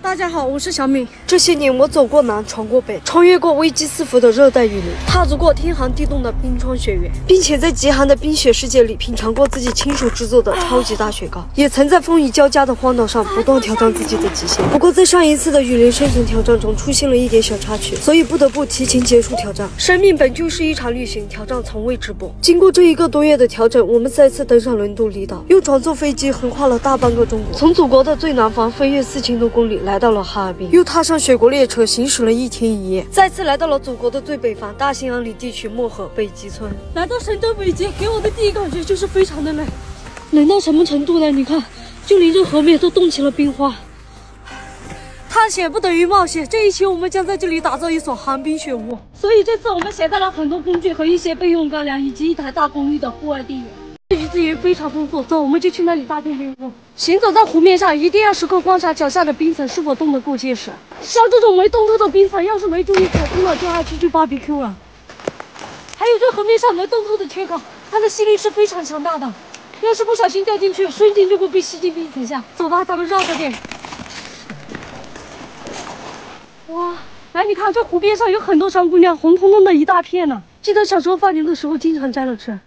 大家好，我是小敏。这些年，我走过南，闯过北，穿越过危机四伏的热带雨林，踏足过天寒地冻的冰川雪原，并且在极寒的冰雪世界里品尝过自己亲手制作的超级大雪糕，也曾在风雨交加的荒岛上不断挑战自己的极限。不过，在上一次的雨林生存挑战中出现了一点小插曲，所以不得不提前结束挑战。生命本就是一场旅行，挑战从未止步。经过这1个多月的调整，我们再次登上伦敦离岛，又乘坐飞机横跨了大半个中国，从祖国的最南方飞越4000多公里来到了哈尔滨，又踏上雪国列车，行驶了1天1夜，再次来到了祖国的最北方，大兴安岭地区漠河北极村。来到神州北极，给我的第一感觉就是非常的冷，冷到什么程度呢？你看，就连这河面都冻起了冰花。探险不等于冒险，这一期我们将在这里打造一所寒冰雪屋，所以这次我们携带了很多工具和一些备用干粮，以及1台大功率的户外电源。这里资源非常丰富，走，我们就去那里搭建冰屋。行走在湖面上，一定要时刻观察脚下的冰层是否冻得够结实。像这种没冻透的冰层，要是没注意踩空了，就爱出去 BBQ 了。还有这河面上没冻透的缺口，它的吸力是非常强大的，要是不小心掉进去，瞬间就会被吸进冰层下。走吧，咱们绕着点。哇，来，你看这湖边上有很多长谷鸟，红彤彤的一大片呢。记得小时候放牛的时候，经常摘了吃。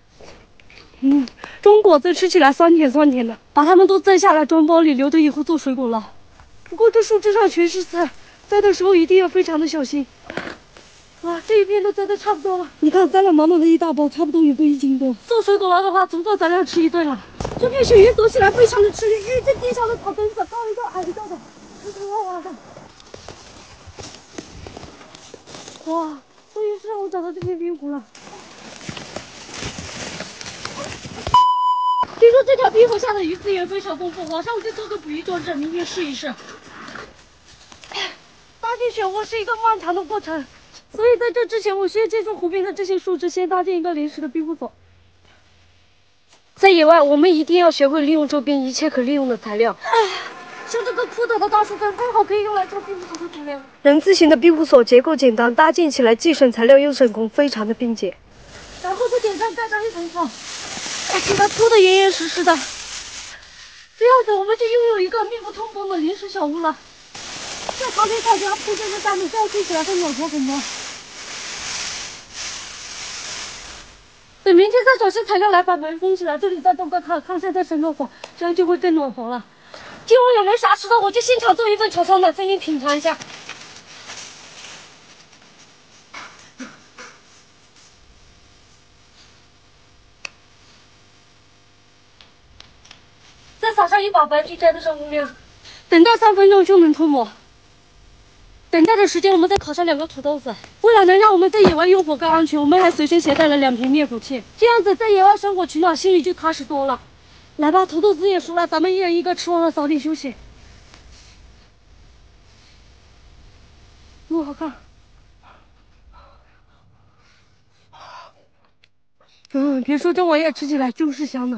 中果子吃起来酸甜酸甜的，把它们都摘下来装包里，留着以后做水果酪。不过这树枝上全是刺，摘的时候一定要非常的小心。啊，这一片都摘的差不多了，你看摘了满满的一大包，差不多有个1斤多。做水果酪的话，足够咱俩吃一顿了。这片雪原走起来非常的吃力，因为这地上的草根子高一个矮一个的，坑坑洼洼的。哇，终于是让我找到这片冰湖了。听说这条冰湖下的鱼资源非常丰富，晚上我就做个捕鱼装置，明天试一试。搭建雪窝是一个漫长的过程，所以在这之前，我需要借助湖边的这些树枝，先搭建一个临时的庇护所。在野外，我们一定要学会利用周边一切可利用的材料。像这个枯倒的大树根，刚好可以用来做庇护所的材料。人字形的庇护所结构简单，搭建起来既省材料又省工，非常的便捷。然后再点上盖上一层草。给它铺得严严实实的，这样子我们就拥有一个密不通风的临时小屋了。这旁边草家铺这个大木架飞起来的鸟巢很多。等明天再找些材料来把门封起来，这里再种个炕上再生个火，这样就会更暖和了。今晚有没啥吃的，我就现场做一份潮汕奶粉给你品尝一下。撒上一把白皮摘的上公料，等待3分钟就能脱模。等待的时间，我们再烤上2个土豆子。为了能让我们在野外用火更安全，我们还随身携带了2瓶灭火器。这样子在野外生火取暖，心里就踏实多了。来吧，土豆子也熟了，咱们一人一个吃完了，早点休息。好看。别说这玩意儿吃起来就是香的。